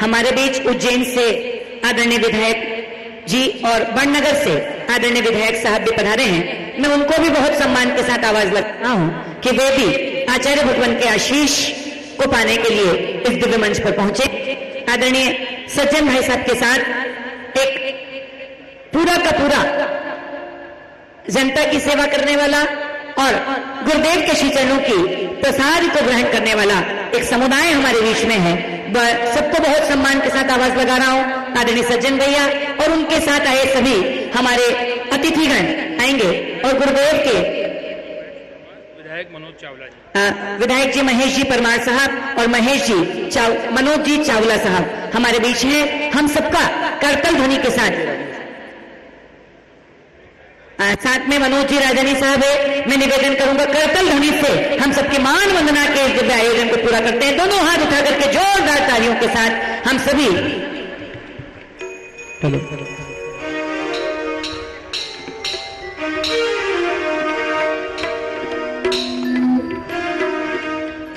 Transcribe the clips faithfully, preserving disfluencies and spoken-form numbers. हमारे बीच उज्जैन से आदरणीय विधायक जी और बन्नगर से आदरणीय विधायक साहब भी पधारे हैं। मैं उनको भी बहुत सम्मान के साथ आवाज लगाता हूं कि वे भी आचार्य भगवान के आशीष को पाने के लिए इस दिव्य मंच पर पहुंचे। आदरणीय सज्जन भाई साहब के साथ एक पूरा का पूरा जनता की सेवा करने वाला और गुरुदेव के श्रीचरणों की प्रसाद को ग्रहण करने वाला एक समुदाय हमारे बीच में है। सबको बहुत सम्मान के साथ आवाज लगा रहा हूं। आदरणीय सज्जन भैया और उनके साथ आए सभी हमारे अतिथिगण आएंगे और गुरुदेव के विधायक मनोज चावला जी, विधायक जी महेश जी परमार साहब और महेश जी चाव, मनोज जी चावला साहब हमारे बीच हैं। हम सबका करतल ध्वनि के साथ आ, साथ में मनोज जी राजानी साहब है। मैं निवेदन करूंगा करतल ध्वनि से हम सबके मान वंदना के इस दिव्य आयोजन को पूरा करते हैं। दोनों हाथ उठा करके जोरदार तालियों के साथ हम सभी तलो, तलो।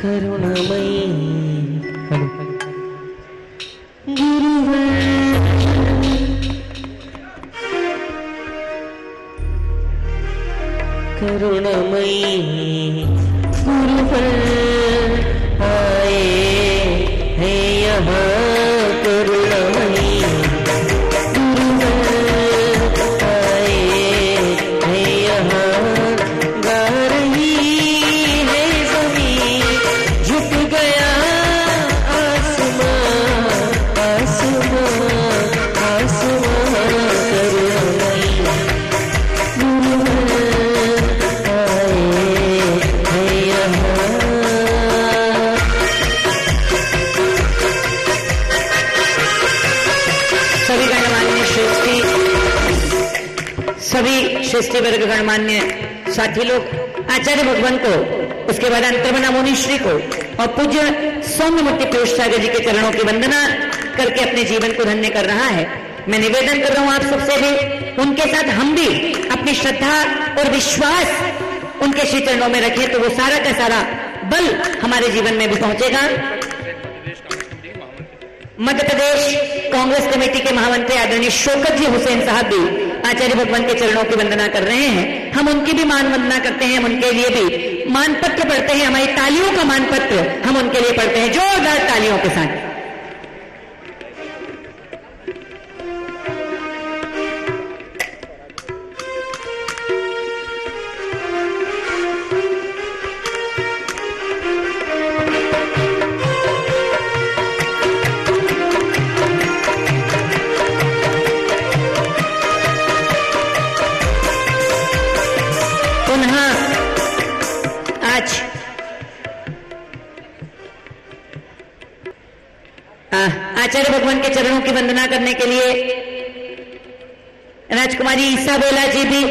करुणामयी गुरु करुणामयी गुरु पर आए हैं यहाँ। करुणामयी गुरु पर आए हैं यहाँ। गा रही है ज़मीं, झुक गया आसमां, आसमां, आसमां। करुणामयी गुरु पर सभी श्रेष्ठी वर्ग गणमान्य साथी लोग, आचार्य भगवान को, उसके बाद अंतर्मना मुनि श्री को और पूज्य सौम्यमूर्ति पुरुष सागर जी के चरणों की वंदना करके अपने जीवन को धन्य कर रहा है। मैं निवेदन कर रहा हूं आप सबसे भी, उनके साथ हम भी अपनी श्रद्धा और विश्वास उनके श्री चरणों में रखें तो वो सारा का सारा बल हमारे जीवन में भी पहुंचेगा। मध्य प्रदेश कांग्रेस कमेटी के महामंत्री आदरणीय शोकत जी हुसैन साहब भी आचार्य भगवान के चरणों की वंदना कर रहे हैं। हम उनकी भी मान वंदना करते हैं, हम उनके लिए भी मानपत्र पढ़ते हैं। हमारी तालियों का मानपत्र हम उनके लिए पढ़ते हैं जोरदार तालियों के साथ। आचार्य भगवान के चरणों की वंदना करने के लिए राजकुमारी इसाबेला जी भी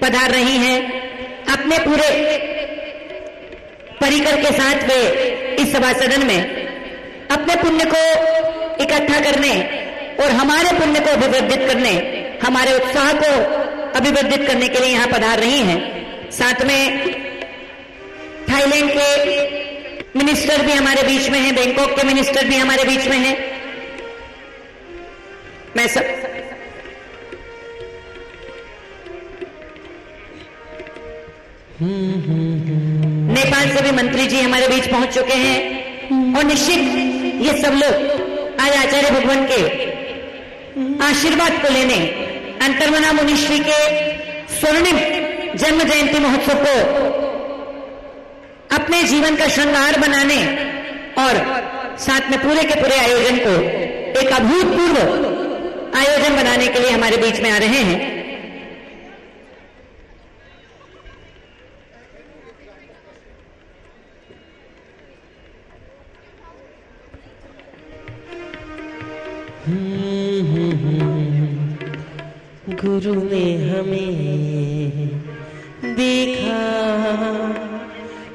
पधार रही हैं। अपने पूरे परिकर के साथ वे इस सभा सदन में अपने पुण्य को इकट्ठा करने और हमारे पुण्य को अभिवर्धित करने, हमारे उत्साह को अभिवर्धित करने के लिए यहां पधार रही हैं। साथ में थाईलैंड के मिनिस्टर भी हमारे बीच में हैं, बैंकॉक के मिनिस्टर भी हमारे बीच में हैं। मैं सब नेपाल से भी मंत्री जी हमारे बीच पहुंच चुके हैं और निश्चित ये सब लोग आज आचार्य भगवान के आशीर्वाद को लेने अंतर्मना मुनि श्री के स्वर्णिम जन्म जयंती महोत्सव को अपने जीवन का श्रृंगार बनाने और साथ में पूरे के पूरे आयोजन को एक अभूतपूर्व आयोजन बनाने के लिए हमारे बीच में आ रहे हैं। गुरु ने हमें देखा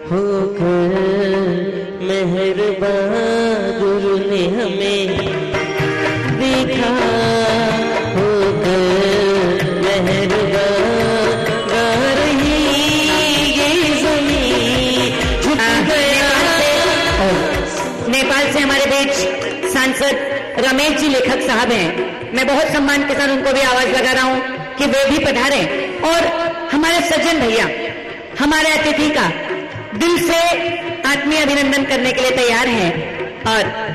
होकर मेहरबान, गुरु ने हमें देखा होकर मेहरबान। गा रही ये ज़मीं, झुक गया। नेपाल से हमारे बीच सांसद सांसद रमेश जी लेखक साहब हैं, मैं बहुत सम्मान के साथ उनको भी आवाज लगा रहा हूं कि वे भी पधारें, और हमारे सज्जन भैया हमारे अतिथि का दिल से आत्मीय अभिनंदन करने के लिए तैयार हैं। और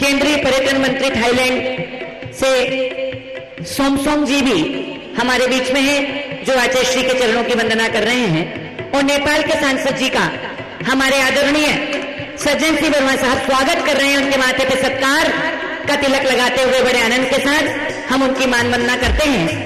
केंद्रीय पर्यटन मंत्री थाईलैंड से सोमसोम जी भी हमारे बीच में हैं, जो आचार्य श्री के चरणों की वंदना कर रहे हैं। और नेपाल के सांसद जी का हमारे आदरणीय सज्जन सिंह वर्मा साहब स्वागत कर रहे हैं, उनके माथे पे सत्कार का तिलक लगाते हुए बड़े आनंद के साथ हम उनकी मान वंदना करते हैं।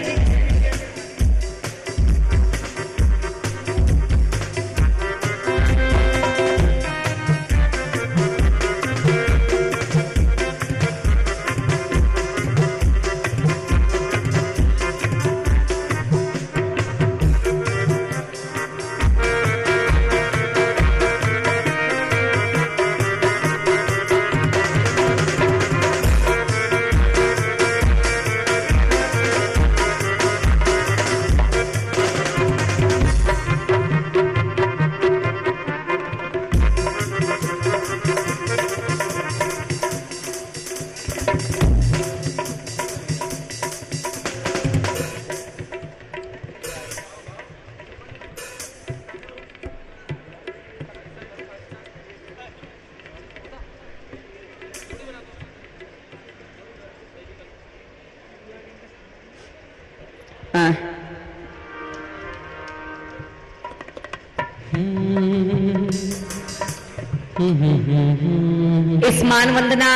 इस मान वंदना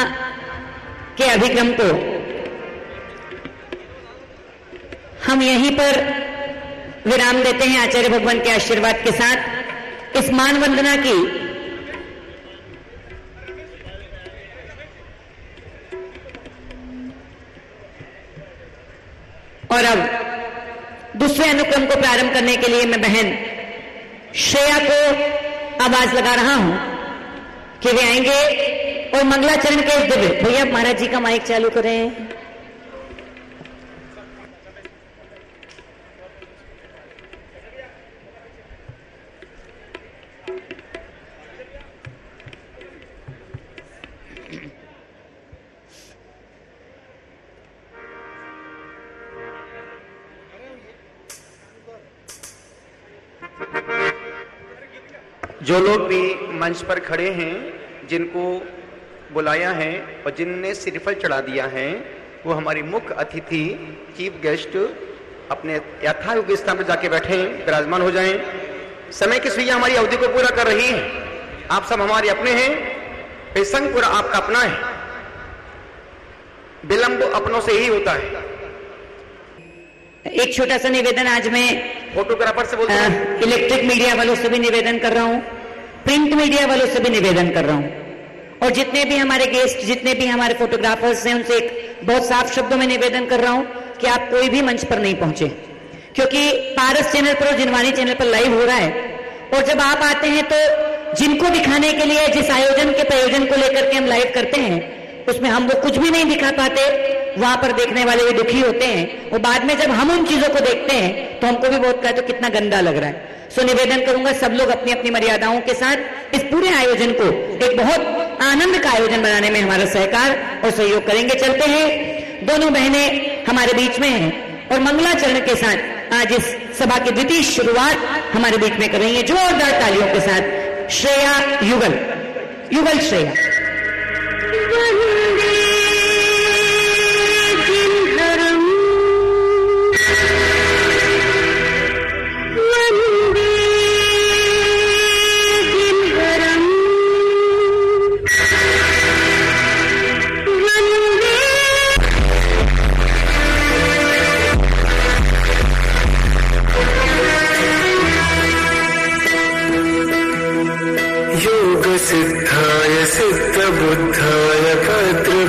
के अभिक्रम को हम यहीं पर विराम देते हैं आचार्य भगवान के आशीर्वाद के साथ। इस मान वंदना की और अब दूसरे अनुक्रम को प्रारंभ करने के लिए मैं बहन श्रेया को आवाज लगा रहा हूं कि वे आएंगे और मंगलाचरण के इस दिव्य भैया महाराज जी का माइक चालू करें। जो लोग भी मंच पर खड़े हैं, जिनको बुलाया है और जिनने श्रीफल चढ़ा दिया है, वो हमारी मुख्य अतिथि चीफ गेस्ट अपने यथायोग्य स्थान पर जाके बैठे, विराजमान हो जाएं। समय की सुइया हमारी अवधि को पूरा कर रही है। आप सब हमारे अपने हैं, प्रसंग पूरा आपका अपना है, विलंब अपनों से ही होता है। एक छोटा सा निवेदन आज मैं फोटोग्राफर से बोलता हूं, इलेक्ट्रिक मीडिया वालों से भी निवेदन कर रहा हूं, प्रिंट मीडिया वालों से भी निवेदन कर रहा हूं, और जितने भी हमारे गेस्ट जितने भी हमारे फोटोग्राफर्स हैं उनसे एक बहुत साफ शब्दों में निवेदन कर रहा हूं कि आप कोई भी मंच पर नहीं पहुंचे, क्योंकि पारस चैनल पर और जिनवानी चैनल पर लाइव हो रहा है। और जब आप आते हैं तो जिनको दिखाने के लिए जिस आयोजन के प्रयोजन को लेकर के हम लाइव करते हैं उसमें हम वो कुछ भी नहीं दिखा पाते, वहां पर देखने वाले भी दुखी होते हैं, और बाद में जब हम उन चीजों को देखते हैं तो हमको भी बहुत कहते तो कितना गंदा लग रहा है। सो निवेदन करूंगा सब लोग अपनी अपनी मर्यादाओं के साथ इस पूरे आयोजन को एक बहुत आनंद का आयोजन बनाने में हमारा सहकार और सहयोग करेंगे। चलते हैं, दोनों बहनें हमारे बीच में हैं और मंगलाचरण के साथ आज इस सभा की द्वितीय शुरुआत हमारे बीच में करेंगे जोरदार तालियों के साथ। श्रेया युगल, युगल श्रेया। सिद्धाय सिद्ध बुद्धाय भद्र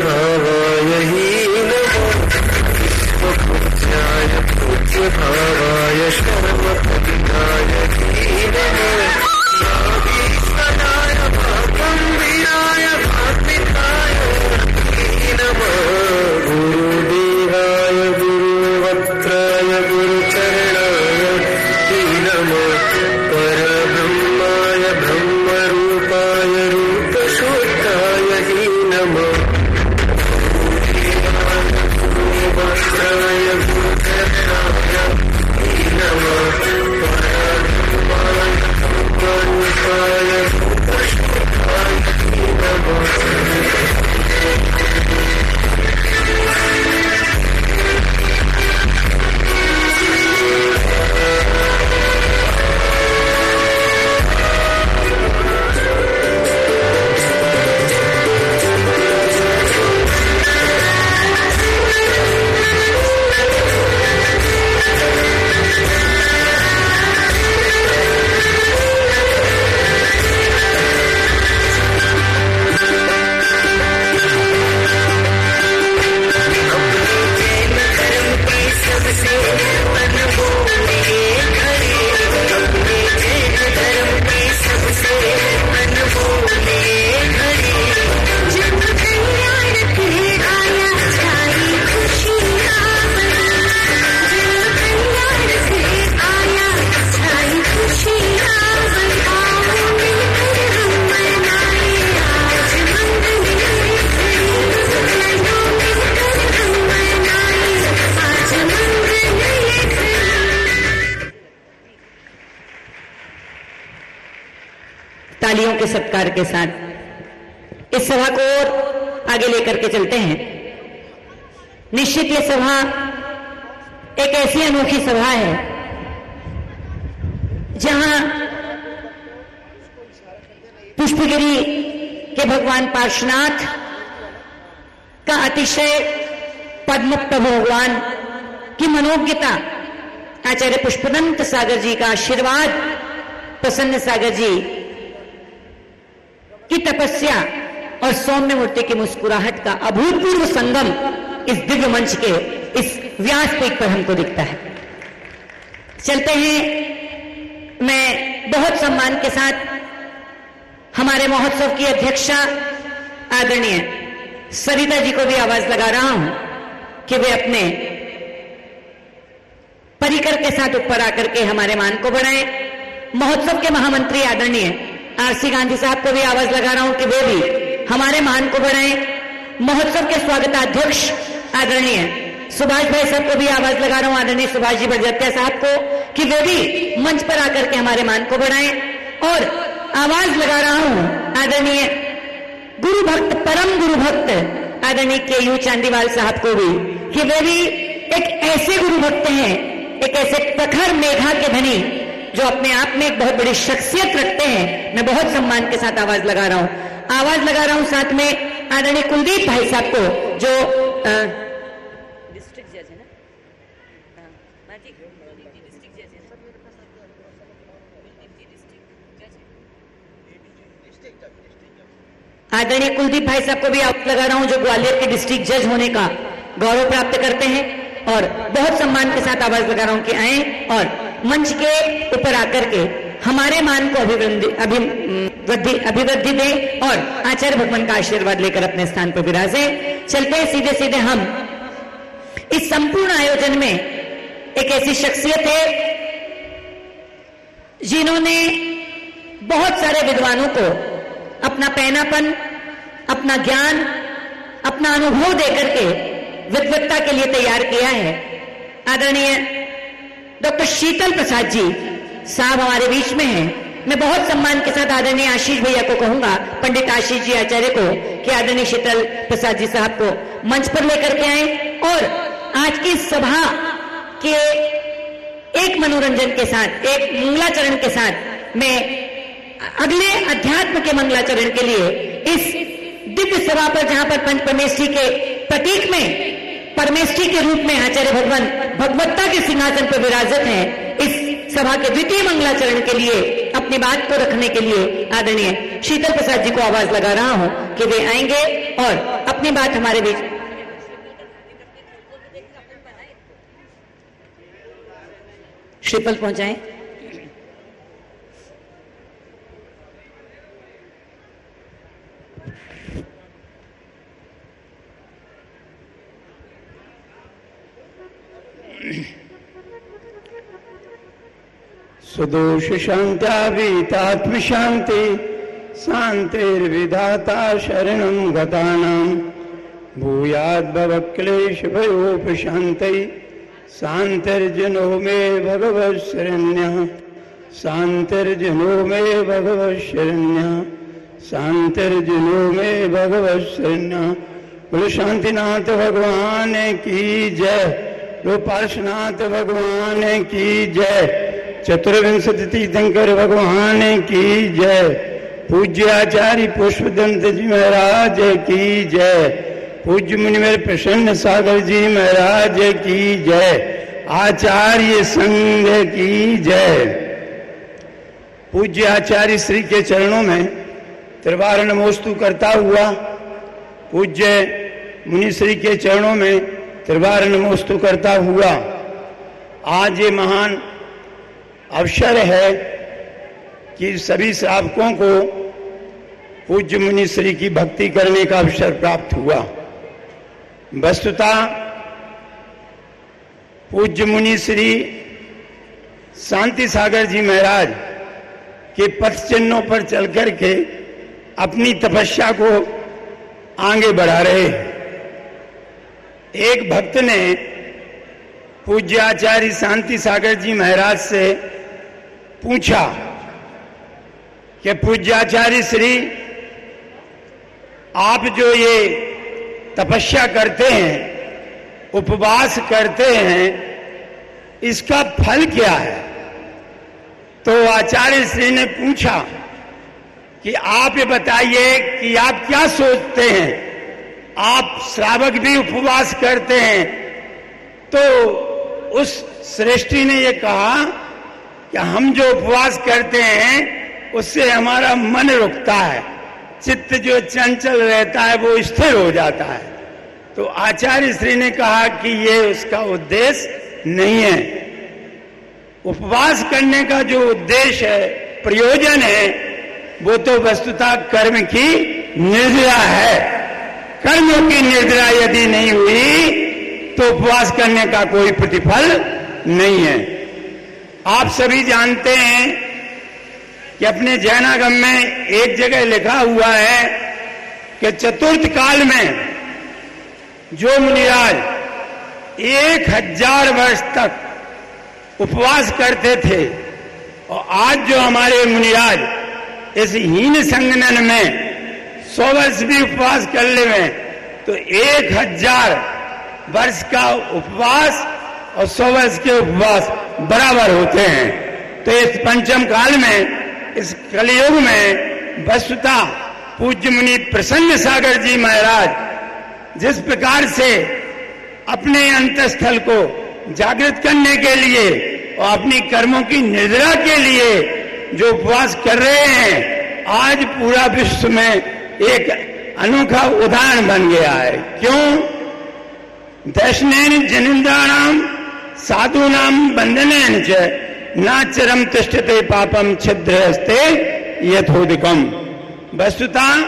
तालियों के सत्कार के साथ इस सभा को और आगे लेकर के चलते हैं। निश्चित ये सभा एक ऐसी अनोखी सभा है जहां पुष्पगिरी के भगवान पार्श्वनाथ का अतिशय पद्म भगवान की मनोज्ञता, आचार्य पुष्पनाथ सागर जी का आशीर्वाद, प्रसन्न सागर जी की तपस्या और सौम्य मूर्ति की मुस्कुराहट का अभूतपूर्व संगम इस दिव्य मंच के इस व्यासपीठ पर हमको दिखता है। चलते हैं, मैं बहुत सम्मान के साथ हमारे महोत्सव की अध्यक्षा आदरणीय सविता जी को भी आवाज लगा रहा हूं कि वे अपने परिकर के साथ ऊपर आकर के हमारे मान को बढ़ाएं। महोत्सव के महामंत्री आदरणीय आर सी गांधी साहब को भी आवाज लगा रहा हूं कि वे भी हमारे मान को बढ़ाएं। महोत्सव के स्वागताध्यक्ष आदरणीय सुभाष भाई साहब को भी आवाज लगा रहा हूं, आदरणीय सुभाष जी बजटिया साहब को, कि वे भी मंच पर आकर के हमारे मान को बढ़ाएं। और आवाज लगा रहा हूं आदरणीय गुरु भक्त, परम गुरु भक्त आदरणीय के यू चांदीवाल साहब को भी कि वे भी एक ऐसे गुरु भक्त हैं, एक ऐसे प्रखर मेघा के धनी जो अपने आप में एक बहुत बड़ी शख्सियत रखते हैं। मैं बहुत सम्मान के साथ आवाज लगा रहा हूं आवाज लगा रहा हूं साथ में आदरणीय कुलदीप भाई साहब को जो डिस्ट्रिक्ट जज है ना, डिस्ट्रिक्ट जज है। आदरणीय कुलदीप भाई साहब को भी आवाज लगा रहा हूं जो ग्वालियर के डिस्ट्रिक्ट जज होने का गौरव प्राप्त करते हैं। और बहुत सम्मान के साथ आवाज लगा रहा हूं कि आए और मंच के ऊपर आकर के हमारे मान को अभिवृद्धि अभिवृद्धि दे और आचार्य भगवान का आशीर्वाद लेकर अपने स्थान पर विराजे। चलते हैं, सीधे सीधे हम इस संपूर्ण आयोजन में एक ऐसी शख्सियत है जिन्होंने बहुत सारे विद्वानों को अपना पैनापन, अपना ज्ञान, अपना अनुभव देकर के विद्वत्ता के लिए तैयार किया है। आदरणीय डॉक्टर शीतल प्रसाद जी साहब हमारे बीच में हैं। मैं बहुत सम्मान के साथ आदरणीय आशीष भैया को कहूंगा, पंडित आशीष जी आचार्य को, कि आदरणीय शीतल प्रसाद जी साहब को मंच पर लेकर के आए और आज की सभा के एक मनोरंजन के साथ, एक मंगलाचरण के साथ मैं अगले अध्यात्म के मंगलाचरण के लिए इस दिव्य सभा पर, जहां पर पंच परमेष्ठी के प्रतीक में परमेष्ठी के रूप में आचार्य भगवान भगवत्ता के सिंहासन पर विराजत हैं, इस सभा के द्वितीय मंगलाचरण के लिए अपनी बात को रखने के लिए आदरणीय शीतल प्रसाद जी को आवाज लगा रहा हूं कि वे आएंगे और अपनी बात हमारे बीच। श्रीफल पहुंचाएं। सदोष शांत्यात्म शांति शांतिर्विधाता शरणं गतानां भूयात् भवक्लेश भयोपशान्तै शांतिर्जनो मे भगवः शरण्यः शांतिर्जनो मे भगवः शरण्यः शांतिर्जनो मे भगवः शरण्यः। बोलो शांतिनाथ भगवान की जय, बोलो पार्श्वनाथ भगवान की जय, चतुर्विंशति तीर्थंकर भगवान की जय, पूज्य आचार्य पुष्पदंत जी महाराज की जय, पूज्य मुनिवर प्रसन्न सागर जी महाराज की जय, आचार्य संघ की जय। पूज्य आचार्य श्री के चरणों में त्रिवार नमोस्तु करता हुआ, पूज्य मुनि श्री के चरणों में त्रिवार नमोस्तु करता हुआ, आज ये महान अवसर है कि सभी श्रावकों को पूज्य मुनि श्री की भक्ति करने का अवसर प्राप्त हुआ। वस्तुतः पूज्य मुनि श्री शांति सागर जी महाराज के पथ चिन्हों पर चल करके अपनी तपस्या को आगे बढ़ा रहे हैं। एक भक्त ने पूज्य आचार्य शांति सागर जी महाराज से पूछा कि पूज्याचार्य श्री आप जो ये तपस्या करते हैं, उपवास करते हैं, इसका फल क्या है? तो आचार्य श्री ने पूछा कि आप ये बताइए कि आप क्या सोचते हैं, आप श्रावक भी उपवास करते हैं। तो उस श्रेष्ठी ने ये कहा कि हम जो उपवास करते हैं उससे हमारा मन रुकता है, चित्त जो चंचल रहता है वो स्थिर हो जाता है। तो आचार्य श्री ने कहा कि ये उसका उद्देश्य नहीं है। उपवास करने का जो उद्देश्य है, प्रयोजन है, वो तो वस्तुतः कर्म की निद्रा है। कर्मों की निद्रा यदि नहीं हुई तो उपवास करने का कोई प्रतिफल नहीं है। आप सभी जानते हैं कि अपने जैनागम में एक जगह लिखा हुआ है कि चतुर्थ काल में जो मुनिराज एक हजार वर्ष तक उपवास करते थे और आज जो हमारे मुनिराज इस हीन संगनन में सौ वर्ष भी उपवास कर ले में, तो एक हजार वर्ष का उपवास और सौ वर्ष के उपवास बराबर होते हैं। तो इस पंचम काल में, इस कलयुग में वस्तुता पूज्य मुनि प्रसन्न सागर जी महाराज जिस प्रकार से अपने अंतस्थल को जागृत करने के लिए और अपनी कर्मों की निद्रा के लिए जो उपवास कर रहे हैं, आज पूरा विश्व में एक अनोखा उदाहरण बन गया है। क्यों? दर्शनेन जनिंद्राणाम साधूनाम बंधनेन च ना चरम तिष्ठते पापम छिद्रस्ते यथोदिकम। वस्तुतः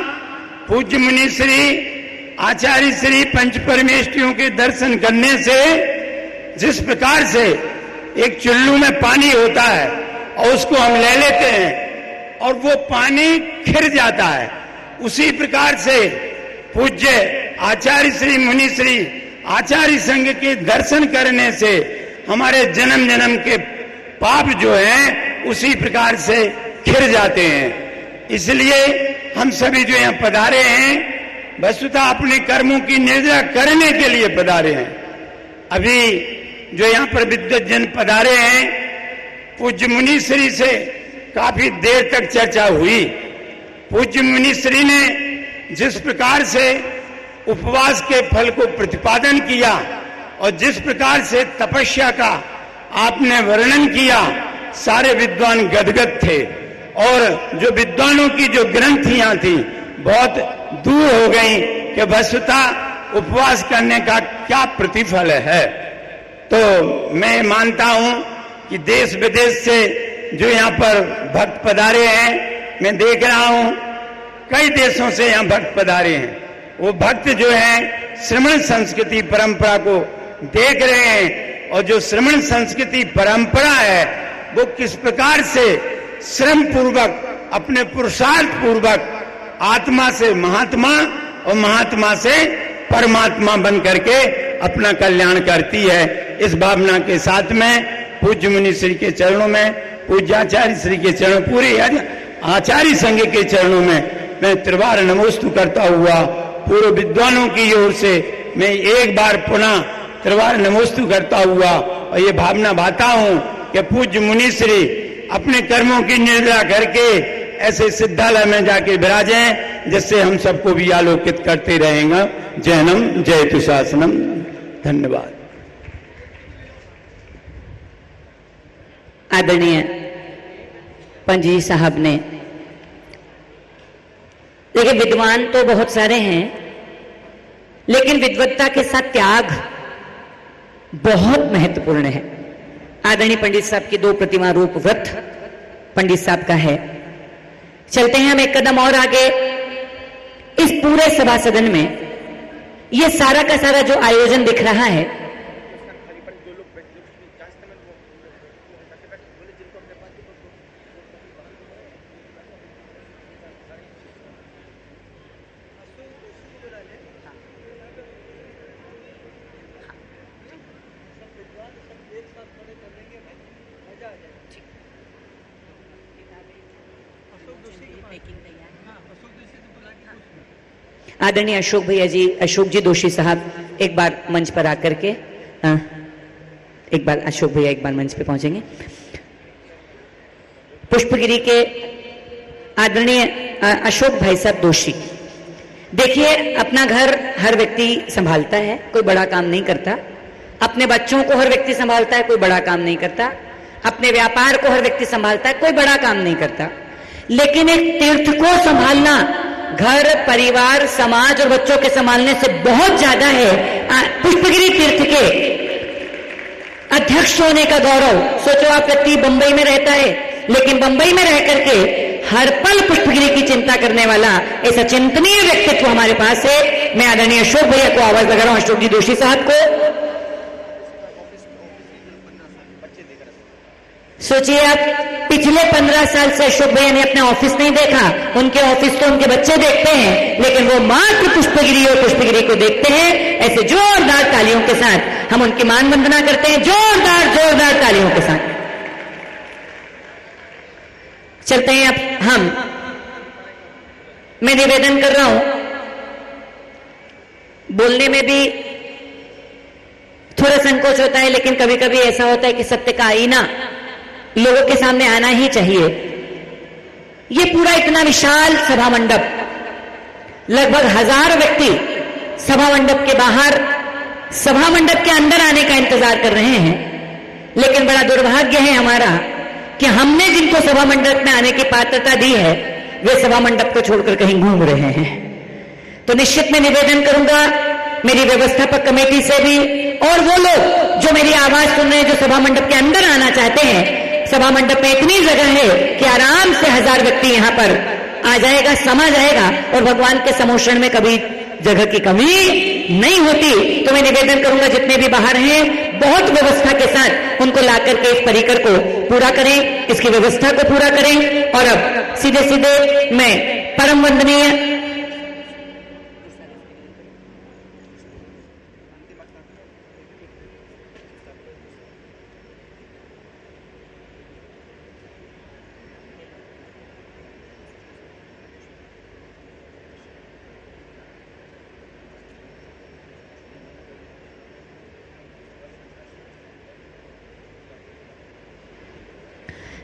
पूज्य मुनि श्री आचार्य श्री पंच परमेष्ठियों के दर्शन करने से जिस प्रकार से एक चुल्लू में पानी होता है और उसको हम ले लेते हैं और वो पानी खिर जाता है, उसी प्रकार से पूज्य आचार्य श्री मुनि श्री आचार्य संघ के दर्शन करने से हमारे जन्म जन्म के पाप जो हैं उसी प्रकार से खिर जाते हैं। इसलिए हम सभी जो यहाँ पधारे हैं वस्तुतः अपने कर्मों की निद्रा करने के लिए पधारे हैं। अभी जो यहाँ पर विद्वत जन पधारे हैं, पूज्य मुनि श्री से काफी देर तक चर्चा हुई। पूज्य मुनि श्री ने जिस प्रकार से उपवास के फल को प्रतिपादन किया और जिस प्रकार से तपस्या का आपने वर्णन किया, सारे विद्वान गदगद थे और जो विद्वानों की जो ग्रंथियां थी बहुत दूर हो गई कि वस्तुतः उपवास करने का क्या प्रतिफल है। तो मैं मानता हूं कि देश विदेश से जो यहाँ पर भक्त पधारे हैं, मैं देख रहा हूं कई देशों से यहाँ भक्त पधारे हैं, वो भक्त जो है श्रमण संस्कृति परंपरा को देख रहे हैं और जो श्रमण संस्कृति परंपरा है वो किस प्रकार से श्रम पूर्वक, अपने पुरुषार्थ पूर्वक आत्मा से महात्मा और महात्मा से परमात्मा बन करके अपना कल्याण करती है। इस भावना के साथ में पूज्य मुनि श्री के चरणों में, पूज्याचार्य श्री के चरणों, पूरे आचार्य संघ के चरणों में मैं त्रिवार नमोस्तु करता हुआ पूर्व विद्वानों की ओर से मैं एक बार पुनः त्रिवार नमोस्तु करता हुआ और ये भावना भाता हूं कि पूज्य मुनि श्री अपने कर्मों की निद्रा करके ऐसे सिद्धालय में जाके विराजे, जिससे हम सबको भी आलोकित करते रहेंगे। जयनम जय तुशासनम। धन्यवाद। आदरणीय पंजी साहब ने, देखिए विद्वान तो बहुत सारे हैं लेकिन विद्वत्ता के साथ त्याग बहुत महत्वपूर्ण है। आदरणीय पंडित साहब की दो प्रतिमा रूप व्रत पंडित साहब का है। चलते हैं हम एक कदम और आगे। इस पूरे सभा सदन में ये सारा का सारा जो आयोजन दिख रहा है, के लिए पैकिंग तैयार। आदरणीय अशोक भैया जी, अशोक जी जोशी साहब एक बार मंच पर आकर के, एक बार अशोक भैया एक बार मंच पे पहुंचेंगे। पुष्पगिरी के आदरणीय अशोक भाई साहब जोशी, देखिए अपना घर हर व्यक्ति संभालता है, कोई बड़ा काम नहीं करता। अपने बच्चों को हर व्यक्ति संभालता है, कोई बड़ा काम नहीं करता। अपने व्यापार को हर व्यक्ति संभालता है, कोई बड़ा काम नहीं करता। लेकिन एक तीर्थ को संभालना घर, परिवार, समाज और बच्चों के संभालने से बहुत ज्यादा है। पुष्पगिरी तीर्थ के अध्यक्ष होने का गौरव, सोचो आप व्यक्ति बंबई में रहता है, लेकिन बंबई में रह करके हर पल पुष्पगिरी की चिंता करने वाला ऐसा चिंतनीय व्यक्तित्व हमारे पास है। मैं आदरणीय अशोक भैया को आवाज लगा रहा हूं, अशोक जी जोशी साहब को। सोचिए आप, पिछले पंद्रह साल से अशोक भैया ने अपना ऑफिस नहीं देखा। उनके ऑफिस तो उनके बच्चे देखते हैं, लेकिन वो मात्र पुष्पगिरी और पुष्पगिरी को देखते हैं। ऐसे जोरदार तालियों के साथ हम उनकी मान वंदना करते हैं, जोरदार जोरदार तालियों के साथ। चलते हैं अब हम, मैं निवेदन कर रहा हूं, बोलने में भी थोड़ा संकोच होता है, लेकिन कभी कभी ऐसा होता है कि सत्य का आईना लोगों के सामने आना ही चाहिए। ये पूरा इतना विशाल सभा मंडप, लगभग हजार व्यक्ति सभा मंडप के बाहर, सभा मंडप के अंदर आने का इंतजार कर रहे हैं। लेकिन बड़ा दुर्भाग्य है हमारा कि हमने जिनको सभा मंडप में आने की पात्रता दी है, वे सभा मंडप को छोड़कर कहीं घूम रहे हैं। तो निश्चित मैं निवेदन करूंगा मेरी व्यवस्थापक कमेटी से भी, और वो लोग जो मेरी आवाज सुन रहे हैं, जो सभा मंडप के अंदर आना चाहते हैं, सभा मंडप में इतनी जगह है कि आराम से हजार व्यक्ति यहां पर आ जाएगा, समा जाएगा और भगवान के समोषण में कभी जगह की कमी नहीं होती। तो मैं निवेदन करूंगा जितने भी बाहर हैं, बहुत व्यवस्था के साथ उनको लाकर के इस परिकर को पूरा करें, इसकी व्यवस्था को पूरा करें। और अब सीधे सीधे मैं परम वंदनीय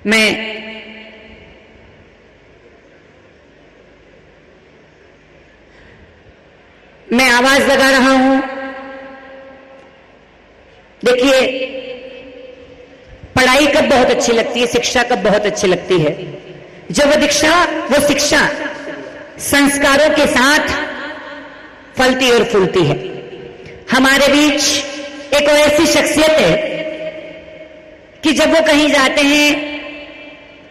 मैं मैं आवाज लगा रहा हूं। देखिए, पढ़ाई कब बहुत अच्छी लगती है, शिक्षा कब बहुत अच्छी लगती है, जब वो दीक्षा, वो शिक्षा संस्कारों के साथ फलती और फूलती है। हमारे बीच एक ऐसी शख्सियत है कि जब वो कहीं जाते हैं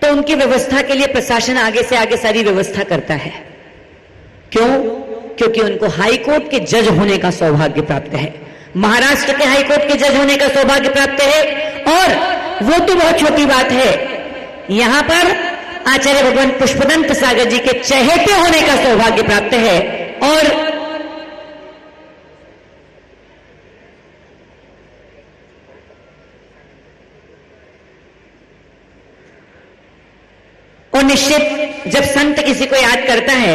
तो उनकी व्यवस्था के लिए प्रशासन आगे से आगे सारी व्यवस्था करता है। क्यों? क्योंकि उनको हाई कोर्ट के जज होने का सौभाग्य प्राप्त है, महाराष्ट्र के हाई कोर्ट के जज होने का सौभाग्य प्राप्त है। और वो तो बहुत छोटी बात है, यहां पर आचार्य भगवान पुष्पनाथ सागर जी के चहेते होने का सौभाग्य प्राप्त है। और निश्चित जब संत किसी को याद करता है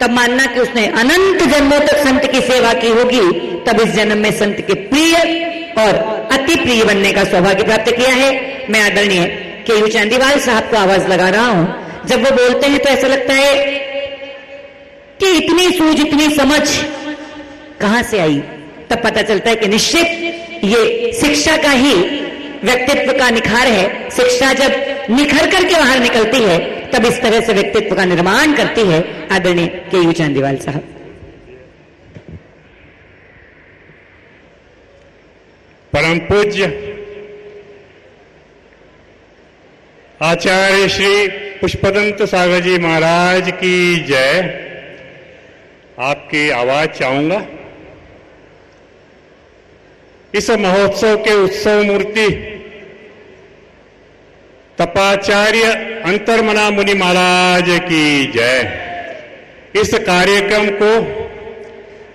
तब मानना कि उसने अनंत जन्मों तक संत की सेवा की होगी, तब इस जन्म में संत के प्रिय और अति प्रिय बनने का सौभाग्य प्राप्त किया है। मैं आदरणीय के यू चांदीवाल साहब को आवाज लगा रहा हूं। जब वो बोलते हैं तो ऐसा लगता है कि इतनी सूझ, इतनी समझ कहां से आई। तब पता चलता है कि निश्चित ये शिक्षा का ही व्यक्तित्व का निखार है। शिक्षा जब निखर करके बाहर निकलती है तब इस तरह से व्यक्तित्व का निर्माण करती है। आदरणीय के यू चांदीवाल साहब। परम पूज्य आचार्य श्री पुष्पदंत सागर जी महाराज की जय। आपकी आवाज चाहूंगा। इस महोत्सव के उत्सव मूर्ति तपाचार्य अंतर्मना मुनि महाराज की जय। इस कार्यक्रम को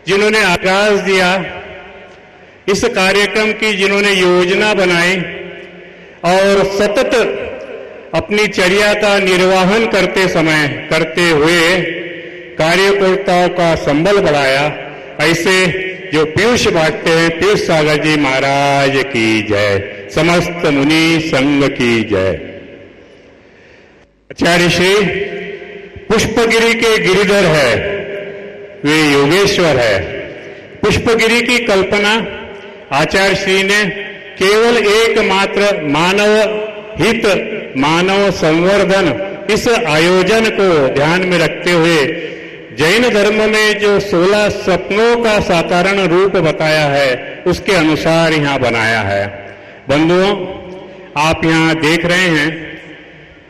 जिन्होंने आगाज दिया, इस कार्यक्रम की जिन्होंने योजना बनाई और सतत अपनी चर्या का निर्वाहन करते समय करते हुए कार्यकर्ताओं का संबल बढ़ाया। ऐसे जो पीयूष बांटते हैं, पीयूष सागर जी महाराज की जय, समस्त मुनि संघ की जय। आचार्य श्री पुष्पगिरी के गिरिधर है, वे योगेश्वर है। पुष्पगिरी की कल्पना आचार्य श्री ने केवल एकमात्र मानव हित, मानव संवर्धन, इस आयोजन को ध्यान में रखते हुए जैन धर्म में जो सोलह सपनों का साधारण रूप बताया है, उसके अनुसार यहाँ बनाया है। बंधुओं, आप यहाँ देख रहे हैं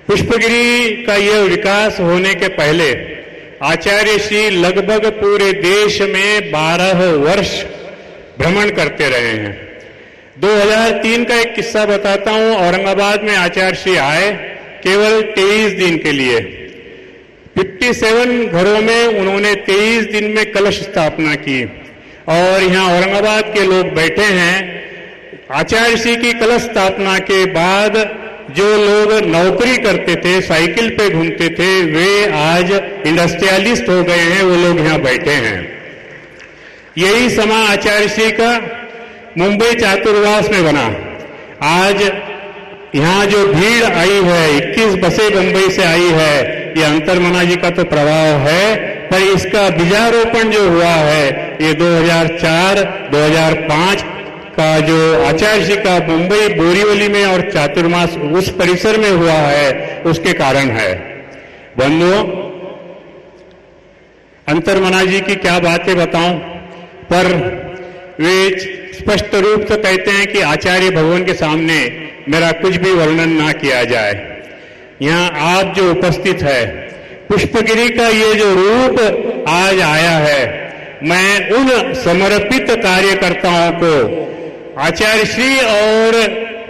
पुष्पगिरी का यह विकास होने के पहले आचार्य श्री लगभग पूरे देश में बारह वर्ष भ्रमण करते रहे हैं। दो हज़ार तीन का एक किस्सा बताता हूं। औरंगाबाद में आचार्य श्री आए केवल तेईस दिन के लिए। सत्तावन घरों में उन्होंने तेईस दिन में कलश स्थापना की और यहां औरंगाबाद के लोग बैठे हैं। आचार्य श्री की कलश स्थापना के बाद जो लोग नौकरी करते थे, साइकिल पे घूमते थे, वे आज इंडस्ट्रियलिस्ट हो गए हैं, वो लोग यहां बैठे हैं। यही समा आचार्य श्री का मुंबई चातुर्वास में बना। आज यहाँ जो भीड़ आई है, इक्कीस बसें मुंबई से आई है, ये अंतर्मना जी का तो प्रभाव है, पर इसका बीजारोपण जो हुआ है ये दो हज़ार चार दो हज़ार पाँच का जो आचार्य जी का मुंबई बोरीवली में और चातुर्मास उस परिसर में हुआ है, उसके कारण है। बंधुओं, अंतर्मना जी की क्या बातें बताऊं, पर वे स्पष्ट रूप से कहते हैं कि आचार्य भगवान के सामने मेरा कुछ भी वर्णन ना किया जाए। यहाँ आप जो उपस्थित है, पुष्पगिरी का ये जो रूप आज आया है, मैं उन समर्पित कार्यकर्ताओं को आचार्य श्री और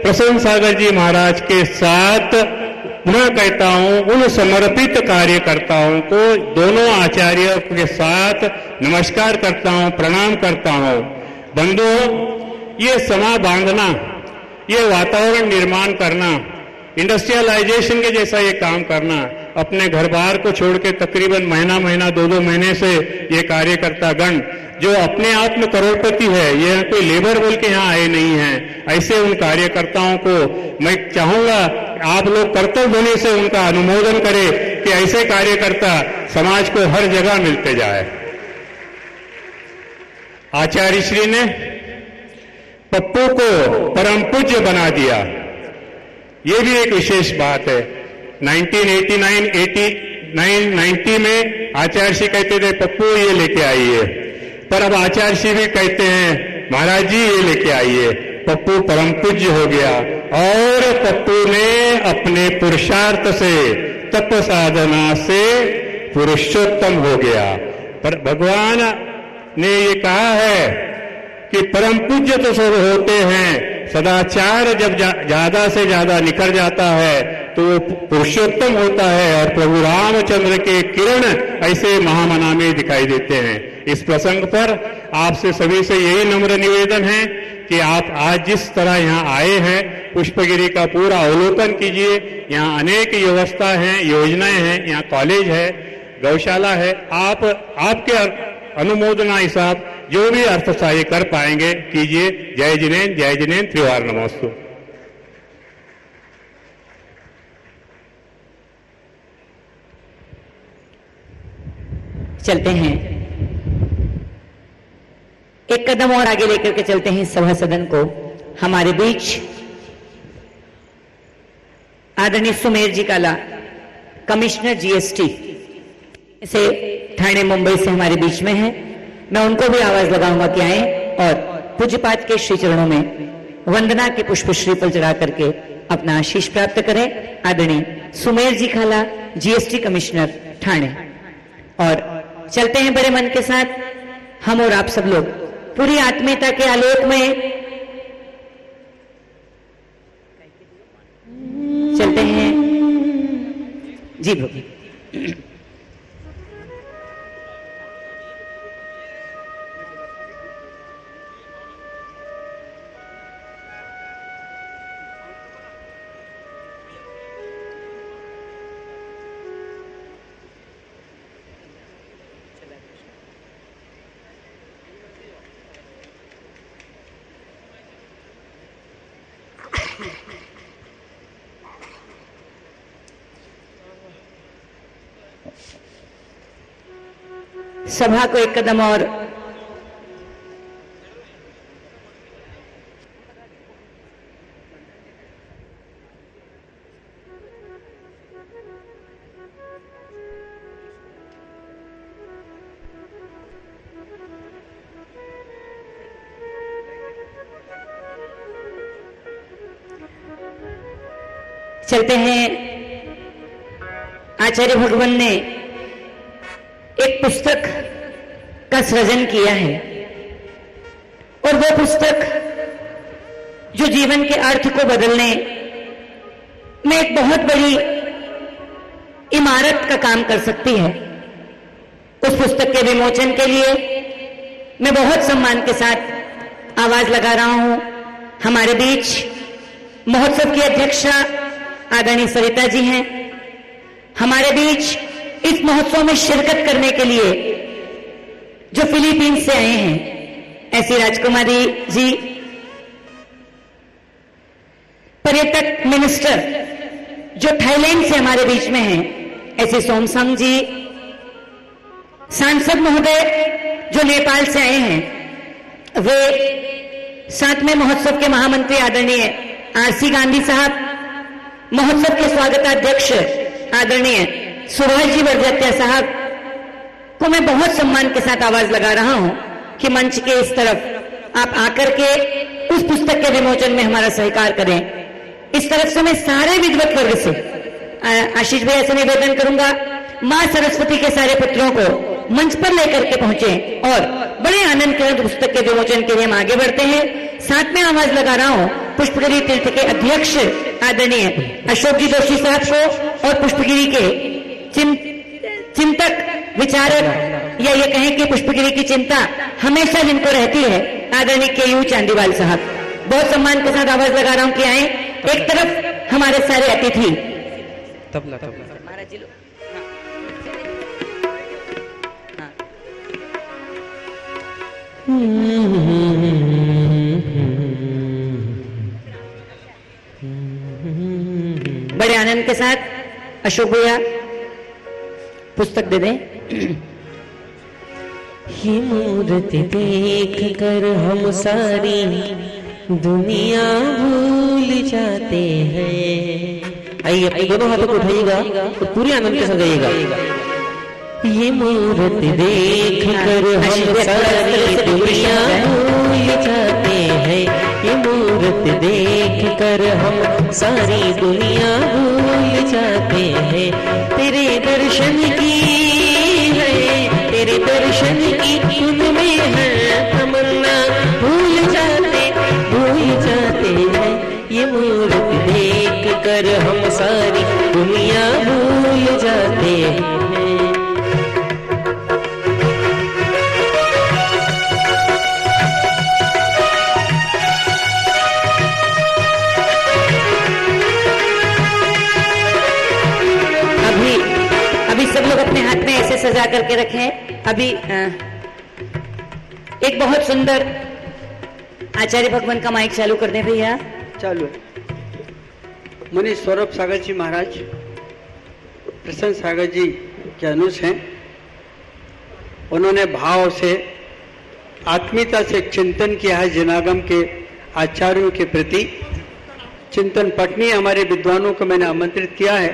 प्रसन्न सागर जी महाराज के साथ पुनः कहता हूं, उन समर्पित कार्यकर्ताओं को, दोनों आचार्यों के साथ नमस्कार करता हूं, प्रणाम करता हूं। बंधुओं, ये समा बांधना, ये वातावरण निर्माण करना, इंडस्ट्रियलाइजेशन के जैसा ये काम करना, अपने घर बार को छोड़ के तकरीबन महीना महीना दो दो महीने से ये कार्यकर्ता गण जो अपने आप में करोड़पति है, ये कोई लेबर बोल के यहाँ आए नहीं है। ऐसे उन कार्यकर्ताओं को मैं चाहूंगा आप लोग कर्तव्य होने से उनका अनुमोदन करें कि ऐसे कार्यकर्ता समाज को हर जगह मिलते जाए। आचार्य श्री ने पप्पू को परम पूज्य बना दिया, ये भी एक विशेष बात है। उन्नीस सौ नवासी, नब्बे में आचार्य श्री कहते थे पप्पू ये लेके आइए, पर अब आचार्य श्री भी कहते हैं महाराज जी ये लेके आइए। पप्पू परम पूज्य हो गया और पप्पू ने अपने पुरुषार्थ से, तप साधना से पुरुषोत्तम हो गया। पर भगवान ने ये कहा है कि परम पूज्य तो सब होते हैं, सदाचार जब ज्यादा से ज्यादा निखर जाता है तो वो पुरुषोत्तम होता है, और प्रभु रामचंद्र के किरण ऐसे महामना में दिखाई देते हैं। इस प्रसंग पर आपसे सभी से यही नम्र निवेदन है कि आप आज जिस तरह यहाँ आए हैं, पुष्पगिरी का पूरा अवलोकन कीजिए। यहाँ अनेक व्यवस्था हैं, योजनाएं हैं, यहाँ कॉलेज है, गौशाला है। आप आपके अनुमोदना हिसाब जो भी अर्थ सहाय कर पाएंगे कीजिए। जय जिनेन्द्र, जय जिनेन्द्र, त्रिवार नमोस्तु। चलते हैं, एक कदम और आगे लेकर के चलते हैं सभा सदन को। हमारे बीच आदरणीय सुमेर जी काला, कमिश्नर जीएसटी से ठाणे मुंबई से हमारे बीच में है। मैं उनको भी आवाज लगाऊंगा कि आए और पूज्यपाद के श्री चरणों में वंदना के पुष्प श्रीफल चढ़ा करके अपना आशीष प्राप्त करें। आदरणीय सुमेर जी खाला, जीएसटी कमिश्नर ठाणे। और चलते हैं बड़े मन के साथ हम और आप सब लोग पूरी आत्मीयता के आलोक में चलते हैं। जी भोगी सभा को एक कदम और चलते हैं। आचार्य भगवान ने एक पुस्तक का सृजन किया है और वो पुस्तक जो जीवन के अर्थ को बदलने में एक बहुत बड़ी इमारत का काम कर सकती है। उस पुस्तक के विमोचन के लिए मैं बहुत सम्मान के साथ आवाज लगा रहा हूं। हमारे बीच महोत्सव की अध्यक्षा आदरणीय सविता जी हैं। हमारे बीच इस महोत्सव में शिरकत करने के लिए जो फिलीपींस से आए हैं ऐसी राजकुमारी जी, पर्यटक मिनिस्टर जो थाईलैंड से हमारे बीच में हैं ऐसे सोमसंग जी, सांसद महोदय जो नेपाल से आए हैं वे, साथ में महोत्सव के महामंत्री आदरणीय आर सी गांधी साहब, महोत्सव के स्वागताध्यक्ष आदरणीय सुभाष जी वरदत्या साहब को मैं बहुत सम्मान के साथ आवाज लगा रहा हूं कि मंच के इस तरफ आप आकर के उस पुस्तक के विमोचन में हमारा सहकार करें। इस तरफ से मैं सारे विद्वत वर्ग से आशीष भैया से निवेदन करूंगा मां सरस्वती के सारे पुत्रों को मंच पर लेकर के पहुंचे और बड़े आनंद के साथ पुस्तक के विमोचन के लिए हम आगे बढ़ते हैं। साथ में आवाज लगा रहा हूं पुष्पगिरी तीर्थ के अध्यक्ष आदरणीय अशोक जी जोशी साहब को और पुष्पगिरी के चिं, चिंतक विचारक या ये कहें कि पुष्पगिरी की चिंता हमेशा जिनको रहती है आदरणीय के यू चांदीवाल साहब। बहुत सम्मान के साथ आवाज लगा रहा हूं कि आए। एक तरफ हमारे सारे अतिथि तबला, तबला, तबला, तबला। बड़े आनंद के साथ अशोक भैया पुस्तक दे दें। ये मूर्ति देख कर हम सारी दुनिया भूल जाते हैं। आइए अपने दोनों हाथों को उठाइएगा तो पूरे आनंद के साथ गाइएगा। ये मूर्ति देख कर हम सारी दुनिया भूल जाते हैं। ये मूर्ति देख कर हम सारी दुनिया भूल जाते हैं। तेरे दर्शन की है, तेरे धन की धुन में है तमन्ना भूल जाते भूल जाते हैं। ये मूर्ति देख कर हम सारी दुनिया भूल जाते हैं। ऐसे सजा करके रखें। अभी एक बहुत सुंदर आचार्य भगवान का माइक चालू कर दें भैया। चालू मुनि सौरभ सागर जी महाराज प्रसन्न सागर जी के अनुज हैं। उन्होंने भाव से आत्मीयता से चिंतन किया है जनागम के आचार्यों के प्रति। चिंतन पटनी हमारे विद्वानों को मैंने आमंत्रित किया है,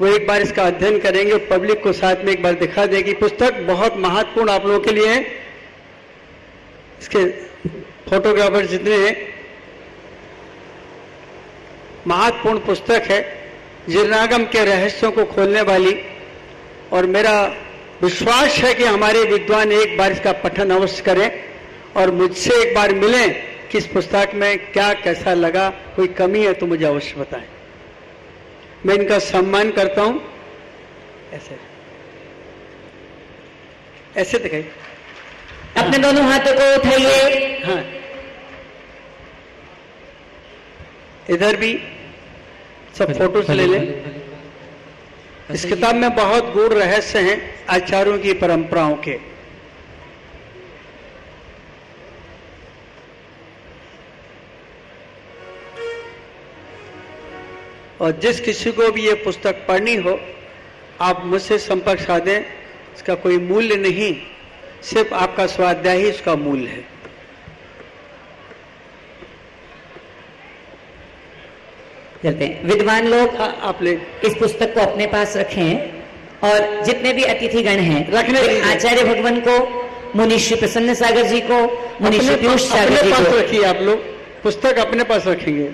वो एक बार इसका अध्ययन करेंगे, पब्लिक को साथ में एक बार दिखा देगी। पुस्तक बहुत महत्वपूर्ण आप लोगों के लिए है। इसके फोटोग्राफर जितने हैं, महत्वपूर्ण पुस्तक है, जीर्णागम के रहस्यों को खोलने वाली। और मेरा विश्वास है कि हमारे विद्वान एक बार इसका पठन अवश्य करें और मुझसे एक बार मिलें कि इस पुस्तक में क्या कैसा लगा, कोई कमी है तो मुझे अवश्य बताएं। मैं इनका सम्मान करता हूं। ऐसे ऐसे दिखाइए, अपने दोनों हाथों को उठाइए। हाँ, इधर भी सब फोटोज ले लें। इस किताब में बहुत गूढ़ रहस्य हैं आचार्यों की परंपराओं के। और जिस किसी को भी ये पुस्तक पढ़नी हो आप मुझसे संपर्क साधें, इसका कोई मूल्य नहीं, सिर्फ आपका स्वाध्याय ही इसका मूल्य है। चलते हैं। विद्वान लोग आ, आप ले इस पुस्तक को अपने पास रखें और जितने भी अतिथिगण हैं रखने आचार्य भगवान को, मुनि श्री प्रसन्न सागर जी को, मुनि श्री पीयूष सागर जी को रखिए। आप लोग पुस्तक अपने पास रखेंगे,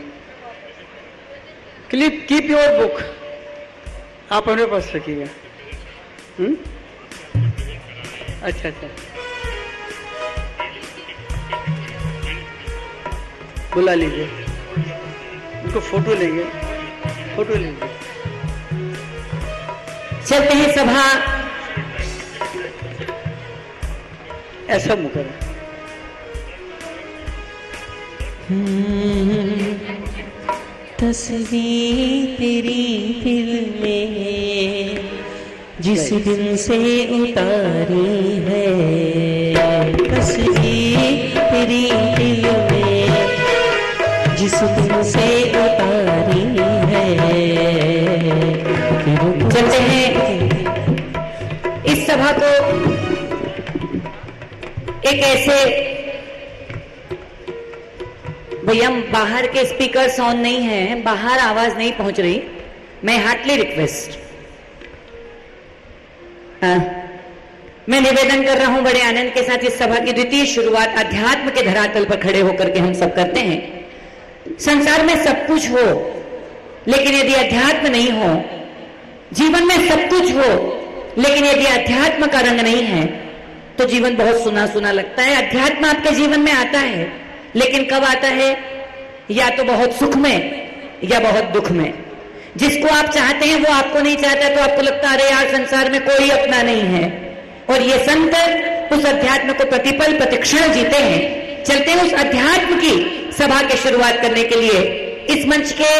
क्लिप कीप योर बुक आप अपने पास रखिएगा। अच्छा अच्छा बुला लीजिए उनको, फोटो लेंगे फोटो लेंगे। चलते हैं सभा ऐसा मुकर तस्वीर तेरी दिल में जिस दिन से उतारी है, तस्वीर तेरी दिल में जिस दिन से उतारी है। चलते हैं इस सभा को एक ऐसे, भैया बाहर के स्पीकर्स ऑन नहीं है, बाहर आवाज नहीं पहुंच रही, मैं हार्टली रिक्वेस्ट, आ, मैं निवेदन कर रहा हूं बड़े आनंद के साथ। इस सभा की द्वितीय शुरुआत अध्यात्म के धरातल पर खड़े होकर के हम सब करते हैं। संसार में सब कुछ हो लेकिन यदि अध्यात्म नहीं हो, जीवन में सब कुछ हो लेकिन यदि अध्यात्म का रंग नहीं है तो जीवन बहुत सुना सुना लगता है। अध्यात्म आपके जीवन में आता है लेकिन कब आता है, या तो बहुत सुख में या बहुत दुख में। जिसको आप चाहते हैं वो आपको नहीं चाहता तो आपको लगता है अरे यार संसार में कोई अपना नहीं है, और ये संत उस अध्यात्म को प्रतिपल प्रतिक्षण जीते हैं। चलते हैं उस अध्यात्म की सभा की शुरुआत करने के लिए। इस मंच के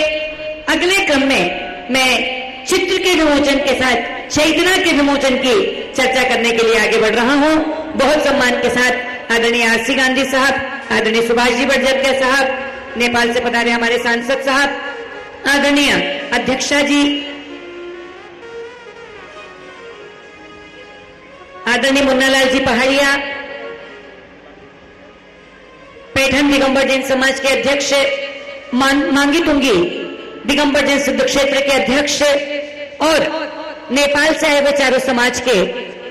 अगले क्रम में मैं चित्र के विमोचन के साथ चैतना के विमोचन की चर्चा करने के लिए आगे बढ़ रहा हूं। बहुत सम्मान के साथ आदरणीय आर सी गांधी साहब, आदरणीय सुभाष जी भटजत्या साहब, नेपाल से पधारे हमारे सांसद साहब, आदरणीय अध्यक्षा जी, आदरणीय मुन्नालाल जी पहाड़िया, पैठन दिगंबर जैन समाज के अध्यक्ष, मांगी तुंगी दिगंबर जैन सिद्ध क्षेत्र के अध्यक्ष और नेपाल से आए हुए चारों समाज के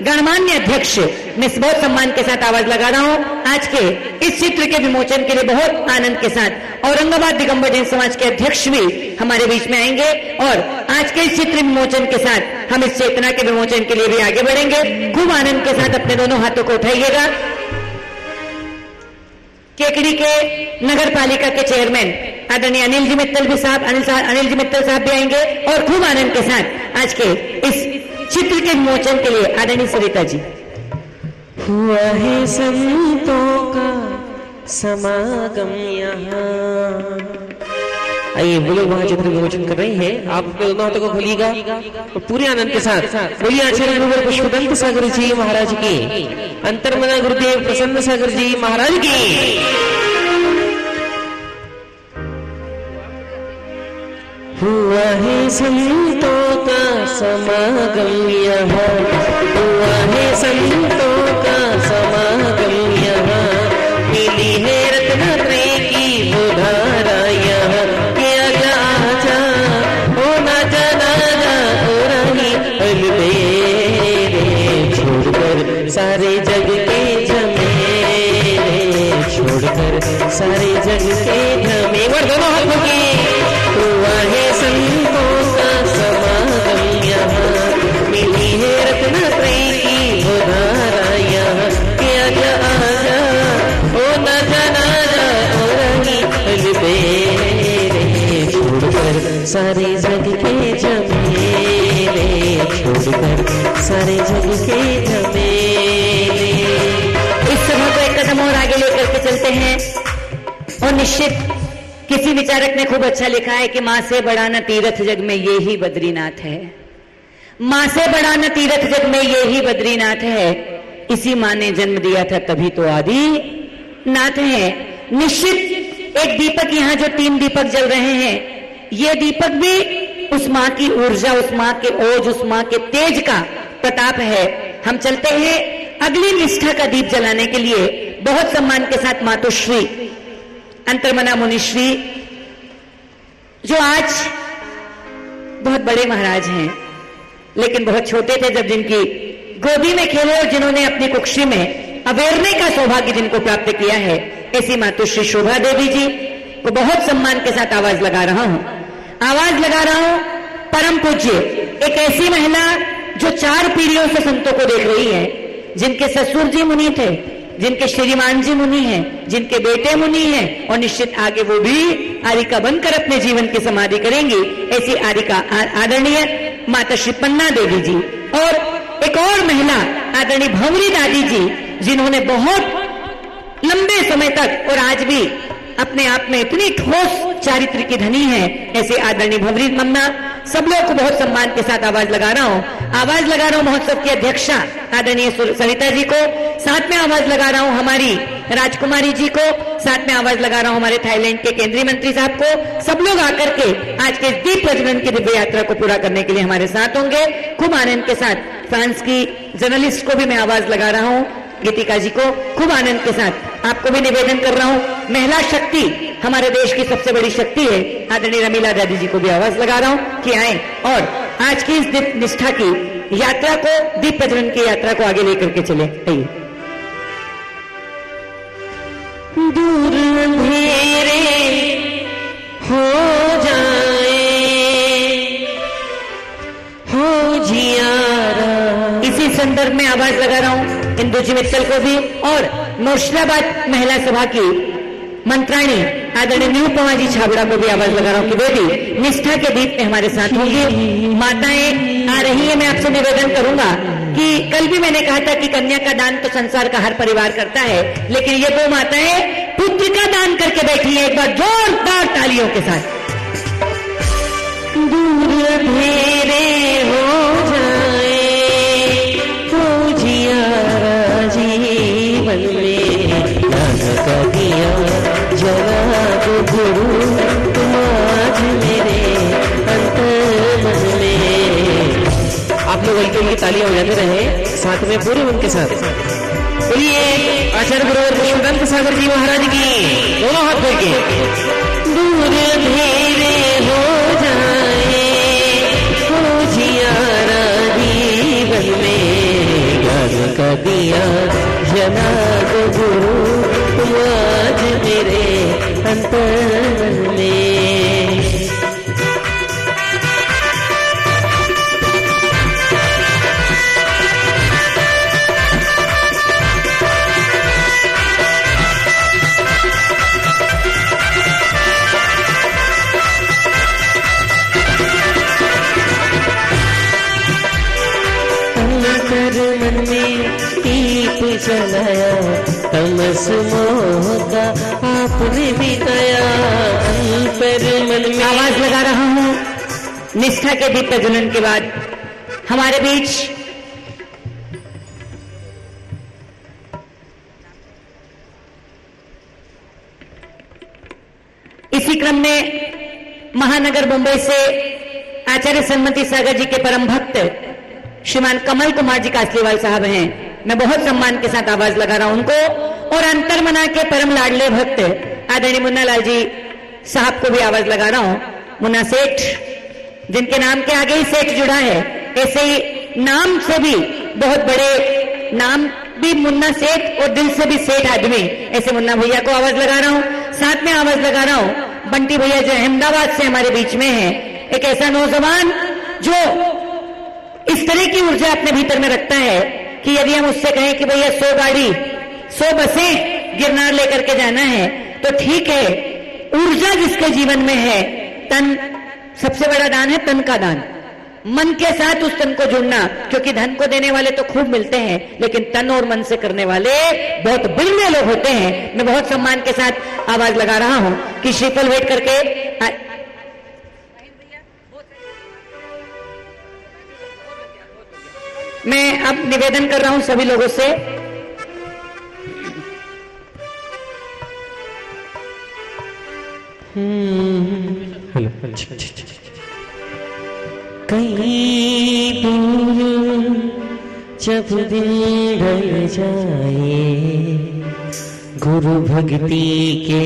गणमान्य अध्यक्ष, मैं बहुत सम्मान के साथ आवाज लगा रहा हूँ। आज के इस चित्र के विमोचन के लिए बहुत आनंद के साथ औरंगाबाद दिगंबर जैन समाज के अध्यक्ष भी हमारे बीच में आएंगे और आज के इस चित्र विमोचन के साथ हम इस चेतना के विमोचन के लिए भी आगे बढ़ेंगे। खूब आनंद के साथ अपने दोनों हाथों को उठाइएगा। केकड़ी के नगर पालिका के चेयरमैन आदरणीय अनिल जी मित्तल भी साहब अनिल अनिल जी मित्तल साहब भी आएंगे और खूब आनंद के साथ आज के इस चित्र के विमोचन के लिए आदरणीय सविता जी। हुआ है संतों का समागम यहाँ। आइए वो लोग वहाँ चित्र विमोचन कर रही है, आप अपने दोनों हाथों को खोलिएगा और पूरे आनंद के साथ बोलिए आचार्य पुष्पनाथ सागर जी महाराज की, अंतर्मना गुरुदेव प्रसन्न सागर जी महाराज की। हुआ है संतों का समागम यहाँ, हुआ है संतों का समागम यहाँ, मिली है रत्नत्रय की बुधारा यहाँ। क्या जा जा ओ ना जा ना जा ओ रानी अलबेरे, छोड़कर सारे जग के झमेरे, छोड़कर सारे जग के झमेरे। वर्धमान सारे जग के जमेरे, छोड़कर सारे जग के जमेरे। इस सभा को एक कदम और आगे लेकर के चलते हैं और निश्चित किसी विचारक ने खूब अच्छा लिखा है कि माँ से बड़ा न तीर्थ जग में ये ही बद्रीनाथ है, माँ से बड़ा न तीर्थ जग में ये ही बद्रीनाथ है, इसी माँ ने जन्म दिया था तभी तो आदि नाथ है। निश्चित एक दीपक यहाँ जो तीन दीपक जल रहे हैं ये दीपक भी उस माँ की ऊर्जा, उस माँ के ओज, उस माँ के तेज का प्रताप है। हम चलते हैं अगली निष्ठा का दीप जलाने के लिए। बहुत सम्मान के साथ मातोश्री अंतर्मना मुनिश्री, जो आज बहुत बड़े महाराज हैं लेकिन बहुत छोटे थे जब जिनकी गोदी में खेले और जिन्होंने अपनी कुक्षी में अवेरने का सौभाग्य जिनको प्राप्त किया है, ऐसी मातोश्री शोभा देवी जी को बहुत सम्मान के साथ आवाज लगा रहा हूं आवाज लगा रहा हूं परम पूज्य एक ऐसी महिला जो चार पीढ़ियों से संतों को देख रही है, जिनके ससुर जी मुनि थे, जिनके श्रीमान जी मुनि हैं, जिनके बेटे मुनि हैं, और निश्चित आगे वो भी आरिका बनकर अपने जीवन की समाधि करेंगी, ऐसी आरिका आदरणीय माता श्री पन्ना देवी जी। और एक और महिला आदरणीय भंवरी दादी जी, जिन्होंने बहुत लंबे समय तक और आज भी अपने आप में इतनी ठोस चारित्र की धनी है, ऐसे आदरणीय भंवरी मम्मा। सब लोग को बहुत सम्मान के साथ आवाज लगा रहा हूँ आवाज लगा रहा हूँ महोत्सव की अध्यक्षा आदरणीय सविता जी को, साथ में आवाज लगा रहा हूँ हमारी राजकुमारी जी को, साथ में आवाज लगा रहा हूँ हमारे थाईलैंड के केंद्रीय मंत्री साहब को। सब लोग आकर के आज के दीप प्रज्वलन की दिव्य यात्रा को पूरा करने के लिए हमारे साथ होंगे। खूब आनंद के साथ फ्रांस की जर्नलिस्ट को भी मैं आवाज लगा रहा हूँ, गीतिका जी को। खूब आनंद के साथ आपको भी निवेदन कर रहा हूँ, महिला शक्ति हमारे देश की सबसे बड़ी शक्ति है, आदरणीय रमीला दादी जी को भी आवाज लगा रहा हूँ कि आए और आज की इस दीप निष्ठा की यात्रा को, दीप प्रज्वलन की यात्रा को आगे लेकर के चले। दूर अंधेरे हो जाए हो जियारा, इसी संदर्भ में आवाज लगा रहा हूँ इंदू जी मित्तल को भी, और मुर्शिदाबाद महिला सभा की मंत्राणी आदरणीय न्यू पवा जी छाबड़ा को भी आवाज लगा रहा हूँ कि वे भी निष्ठा के दीप में हमारे साथ होंगे। माताएं आ रही है, मैं आपसे निवेदन करूंगा कि कल भी मैंने कहा था कि कन्या का दान तो संसार का हर परिवार करता है, लेकिन ये दो माताएं पुत्र का दान करके बैठी है। एक बार जोरदार तालियों के साथ। दूर अंधेरे हो जाए हो जियारा जीवन में, जरा तो गुरु तुम आज मेरे अंतर्मन में। आप लोग हल्की हल्की तालियां बजाते रहे, साथ में पूरे मन के साथ बोलिए आचार्य गुरुवर पुष्पनाथ सागर जी महाराज की, दोनों हाथ जोड़ के। दूर अंधेरे हो जाए हो जियारा जीवन में, घर का दिया जना तो गुरु आज मेरे अंतर्मन में। अंतर्मन में दीप जलाया, तमस मोह का आपने मिटाया। अंतर्मन में आवाज लगा रहा हूँ। निष्ठा के दीप प्रज्वलन के बाद हमारे बीच इसी क्रम में महानगर मुंबई से आचार्य सन्मति सागर जी के परम भक्त श्रीमान कमल कुमार जी कासलीवाल साहब हैं, मैं बहुत सम्मान के साथ आवाज लगा रहा हूं उनको। और अंतर्मना के परम लाडले भक्त आदरणीय मुन्ना लाल जी साहब को भी आवाज लगा रहा हूं, मुन्ना सेठ, जिनके नाम के आगे ही सेठ जुड़ा है, ऐसे ही नाम से भी बहुत बड़े नाम भी मुन्ना सेठ और दिल से भी सेठ आदमी, ऐसे मुन्ना भैया को आवाज लगा रहा हूं। साथ में आवाज लगा रहा हूं बंटी भैया जो अहमदाबाद से हमारे बीच में है, एक ऐसा नौजवान जो इस तरह की ऊर्जा अपने भीतर में रखता है कि यदि हम उससे कहें कि भैया सौ गाड़ी सौ बसें गिरनार लेकर के जाना है तो ठीक है। ऊर्जा जिसके जीवन में है, तन सबसे बड़ा दान है, तन का दान, मन के साथ उस तन को जुड़ना, क्योंकि धन को देने वाले तो खूब मिलते हैं लेकिन तन और मन से करने वाले बहुत बिरले लोग होते हैं। मैं बहुत सम्मान के साथ आवाज लगा रहा हूं कि श्रीफल वेट करके आ... मैं अब निवेदन कर रहा हूं सभी लोगों से कहीं दूर जब दिल ढल जाए, गुरु भक्ति के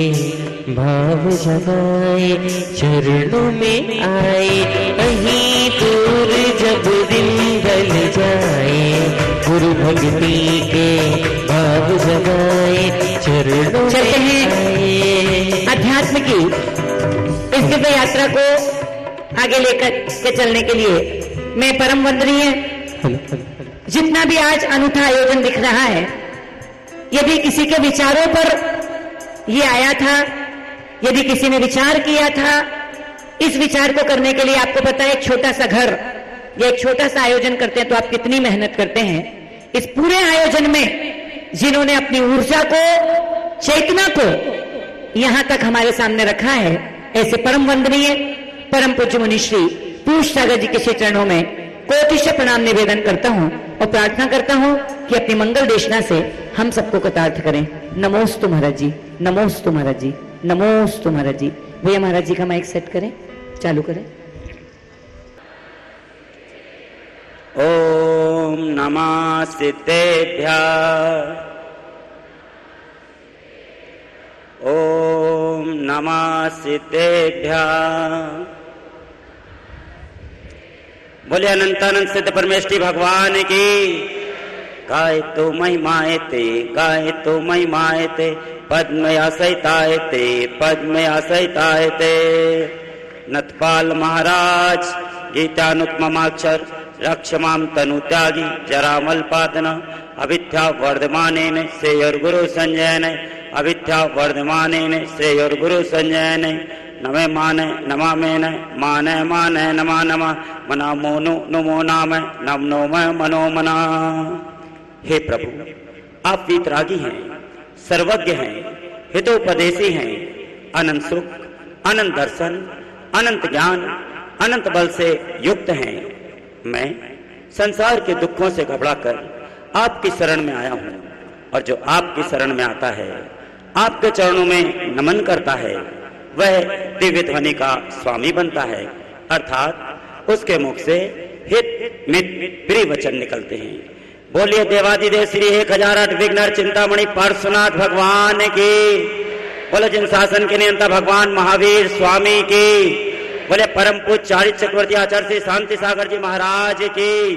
भाव जगाए, चरणों में आए। कहीं दूर जब दिल ढल जाए, गुरु भक्ति के भाव जगाए, चरणों में आए। अध्यात्म की इस दिव्य यात्रा को आगे लेकर के चलने के लिए मैं परम वंदनीय, जितना भी आज अनूठा आयोजन दिख रहा है, यदि किसी के विचारों पर ये आया था, यदि किसी ने विचार किया था, इस विचार को करने के लिए आपको पता है एक छोटा सा घर या एक छोटा सा आयोजन करते हैं तो आप कितनी मेहनत करते हैं। इस पूरे आयोजन में जिन्होंने अपनी ऊर्जा को, चेतना को यहाँ तक हमारे सामने रखा है, ऐसे परम वंदनीय परम पूज्य मुनिश्री पूष सागर जी के श्री चरणों में कोटिश प्रणाम निवेदन करता हूँ और प्रार्थना करता हूँ कि अपनी मंगल देशना से हम सबको कृतार्थ करें। नमोस्तु महाराज जी, नमोस्तु महाराज जी, नमोस्तु महाराज जी। भैया महाराज जी का माइक सेट करें, चालू करें। ओम नमस्तेभ्यः, ओम नमस्तेभ्यः। बोले अनंतानंद सिद्ध परमेष्ठी भगवान की। गाय तो महिमाए ते, गाय तो महिमाए ते, पद्म आसहिताए ते, पद्म आसहिताए ते। नतपाल महाराज गीतानुत्तमाक्षर रक्षमाम तनु त्यागी जरामल पातन अविद्या वर्धमानेन श्रेयर गुरु संजयन, अविद्या वर्धमानेन श्रेयर गुरु संजयन। नमे माने नमा मेन माने माने नमा नमा मना मोनु नमो नाम नम नोम मनोमना। हे प्रभु, आप वीतरागी हैं, सर्वज्ञ हैं, हितोपदेशी हैं, अनंत सुख, अनंत दर्शन, अनंत ज्ञान, अनंत बल से युक्त हैं। मैं संसार के दुखों से घबराकर आपकी शरण में आया हूँ और जो आपकी शरण में आता है, आपके चरणों में नमन करता है, वह दिव्य ध्वनि का स्वामी बनता है, अर्थात उसके मुख से हित मित प्रिय वचन निकलते हैं। बोलिए देवादिदेव श्री एक हजार आठ विघ्नहर चिंतामणि पार्श्वनाथ भगवान की। बोले जिन शासन के नियंता भगवान महावीर स्वामी की। बोले परम पूज्य चारित्र चक्रवर्ती आचार्य श्री शांति सागर जी महाराज की।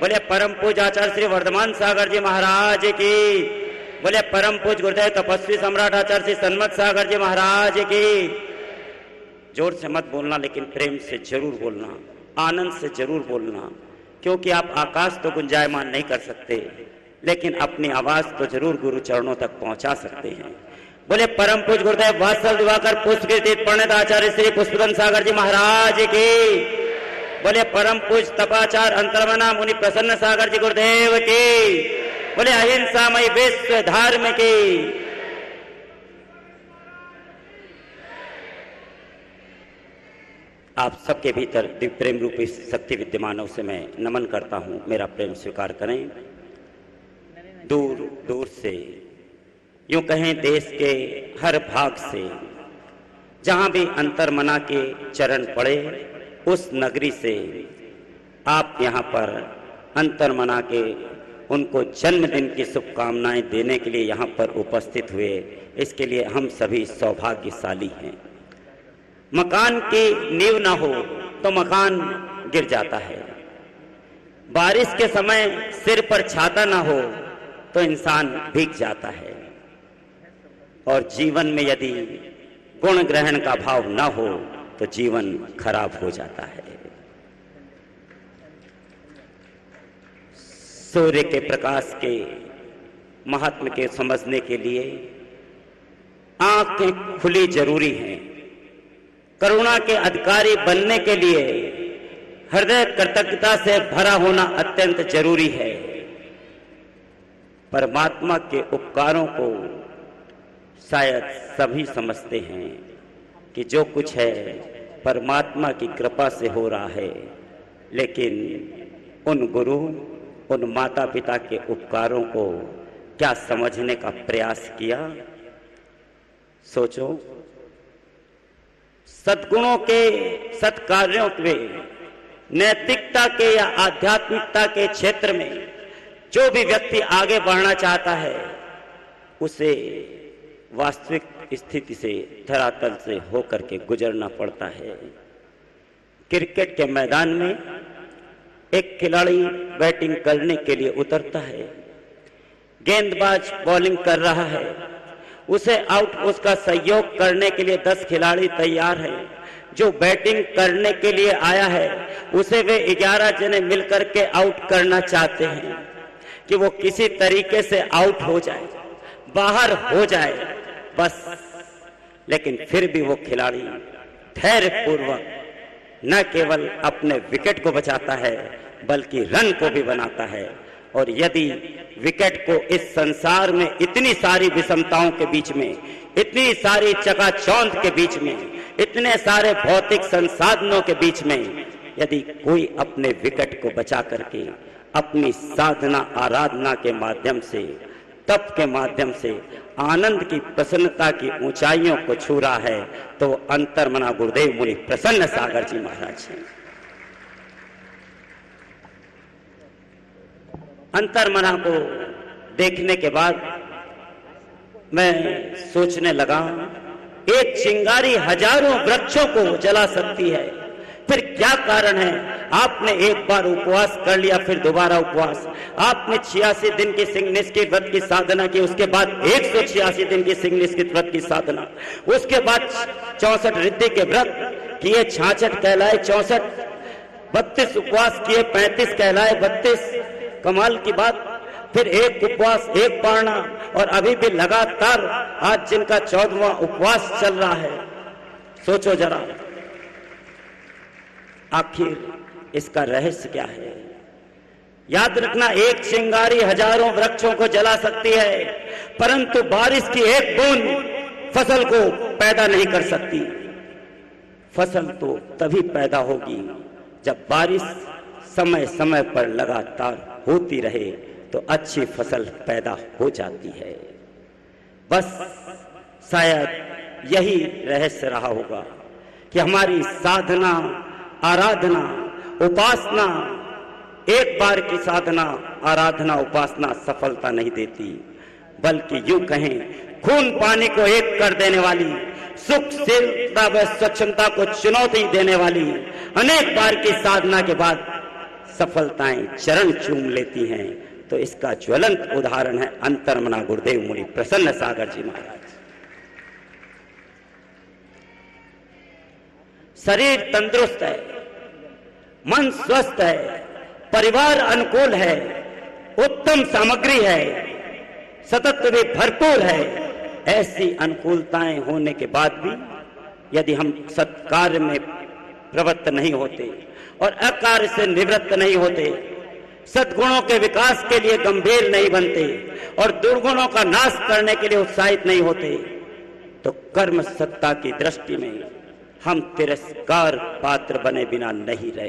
बोले परम पूज्य आचार्य श्री वर्धमान सागर जी महाराज की। बोले परम पूज्य गुरुदेव तपस्वी सम्राट आचार्य श्री सन्मत सागर जी महाराज की। जोर से मत बोलना, लेकिन प्रेम से जरूर बोलना, आनंद से जरूर बोलना, क्योंकि आप आकाश तो गुंजायमान नहीं कर सकते, लेकिन अपनी आवाज तो जरूर गुरु चरणों तक पहुंचा सकते हैं। बोले परम पूज्य गुरुदेव वात्सल दिवाकर पुष्पगिरि तीर्थ पंडित आचार्य श्री पुष्पनाथ सागर जी महाराज की। बोले परम पूज्य तपाचार्य अंतर्मना मुनि प्रसन्न सागर जी गुरुदेव की। बोले अहिंसामय विश्व धर्म की। आप सबके भीतर दिव्य प्रेम रूपी शक्ति विद्यमान, उसे मैं नमन करता हूं। मेरा प्रेम स्वीकार करें। दूर दूर से, यूं कहें देश के हर भाग से, जहां भी अंतर्मना के चरण पड़े, उस नगरी से आप यहां पर अंतर्मना के उनको जन्मदिन की शुभकामनाएं देने के लिए यहाँ पर उपस्थित हुए, इसके लिए हम सभी सौभाग्यशाली हैं। मकान की नींव ना हो तो मकान गिर जाता है, बारिश के समय सिर पर छाता ना हो तो इंसान भीग जाता है, और जीवन में यदि गुण ग्रहण का भाव ना हो तो जीवन खराब हो जाता है। सूर्य के प्रकाश के महत्व के समझने के लिए आंखें खुली जरूरी हैं। करुणा के अधिकारी बनने के लिए हृदय कृतज्ञता से भरा होना अत्यंत जरूरी है। परमात्मा के उपकारों को शायद सभी समझते हैं कि जो कुछ है परमात्मा की कृपा से हो रहा है, लेकिन उन गुरु, उन माता पिता के उपकारों को क्या समझने का प्रयास किया? सोचो, सद्गुणों के सत्कार्यों के नैतिकता के या आध्यात्मिकता के क्षेत्र में जो भी व्यक्ति आगे बढ़ना चाहता है उसे वास्तविक स्थिति से, धरातल से होकर के गुजरना पड़ता है। क्रिकेट के मैदान में एक खिलाड़ी बैटिंग करने के लिए उतरता है, गेंदबाज बॉलिंग कर रहा है, उसे आउट, उसका सहयोग करने के लिए दस खिलाड़ी तैयार हैं। जो बैटिंग करने के लिए आया है उसे वे ग्यारह जने मिलकर के आउट करना चाहते हैं कि वो किसी तरीके से आउट हो जाए, बाहर हो जाए बस। लेकिन फिर भी वो खिलाड़ी धैर्य पूर्वक न केवल अपने विकेट को बचाता है बल्कि रन को भी बनाता है। और यदि विकेट को इस संसार में इतनी सारी विषमताओं के बीच में, इतनी सारी चकाचौंध के बीच में, इतने सारे भौतिक संसाधनों के बीच में यदि कोई अपने विकेट को बचा करके अपनी साधना आराधना के माध्यम से, तप के माध्यम से आनंद की, प्रसन्नता की ऊंचाइयों को छू रहा है तो अंतर्मना गुरुदेव मुनि प्रसन्न सागर जी महाराज हैं। अंतर्मना को देखने के बाद मैं सोचने लगा, एक चिंगारी हजारों वृक्षों को जला सकती है, फिर क्या कारण है? आपने एक बार उपवास कर लिया, फिर दोबारा उपवास, आपने छियासी दिन की निष्कित व्रत की साधना की, उसके बाद एक सौ छियासी दिन की निष्कित व्रत की साधना, उसके बाद चौसठ रिद्धि के व्रत किए, छाछठ कहलाए चौसठ, बत्तीस उपवास किए, पैंतीस कहलाए बत्तीस, कमाल की बात। फिर एक उपवास, एक पारणा, और अभी भी लगातार आज जिनका चौदहवां उपवास चल रहा है, सोचो जरा आखिर इसका रहस्य क्या है? याद रखना, एक चिंगारी हजारों वृक्षों को जला सकती है परंतु बारिश की एक बूंद फसल को पैदा नहीं कर सकती। फसल तो तभी पैदा होगी जब बारिश समय समय पर लगातार होती रहे तो अच्छी फसल पैदा हो जाती है। बस शायद यही रहस्य रहा होगा कि हमारी साधना आराधना उपासना, एक बार की साधना आराधना उपासना सफलता नहीं देती, बल्कि यूं कहें खून पानी को एक कर देने वाली, सुख शीलता व स्वच्छंदता को चुनौती देने वाली अनेक बार की साधना के बाद सफलताएं चरण चूम लेती हैं। तो इसका ज्वलंत उदाहरण है अंतर्मना गुरुदेव मुनि प्रसन्न सागर जी महाराज। शरीर तंदुरुस्त है, मन स्वस्थ है, परिवार अनुकूल है, उत्तम सामग्री है, सतत्व भी भरपूर है, ऐसी अनुकूलताएं होने के बाद भी यदि हम सत्कार्य में प्रवृत्त नहीं होते और अकार्य से निवृत्त नहीं होते, सद्गुणों के विकास के लिए गंभीर नहीं बनते और दुर्गुणों का नाश करने के लिए उत्साहित नहीं होते तो कर्म सत्ता की दृष्टि में हम तिरस्कार पात्र बने बिना नहीं रहे।